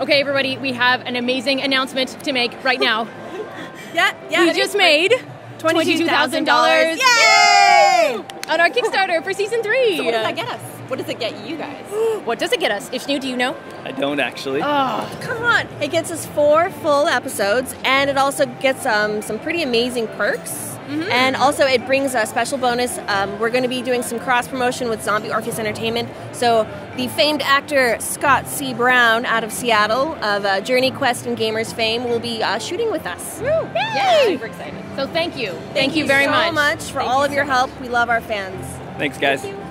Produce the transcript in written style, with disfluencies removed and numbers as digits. Okay, everybody, we have an amazing announcement to make right now. We just made $22,000. Yay! On our Kickstarter for season 3. So what does that get us? What does it get you guys? What does it get us? If new, do you know? I don't actually. Oh, come on. It gets us 4 full episodes, and it also gets some pretty amazing perks. Mm-hmm. And also it brings a special bonus. We're going to be doing some cross-promotion with Zombie Orcus Entertainment. So the famed actor Scott C. Brown out of Seattle of Journey Quest and Gamer's Fame will be shooting with us. Woo. Yay! Yeah, super excited. So thank you. Thank you very much. Thank you so much for all of your help. We love our fans. Thanks, guys. Thank you.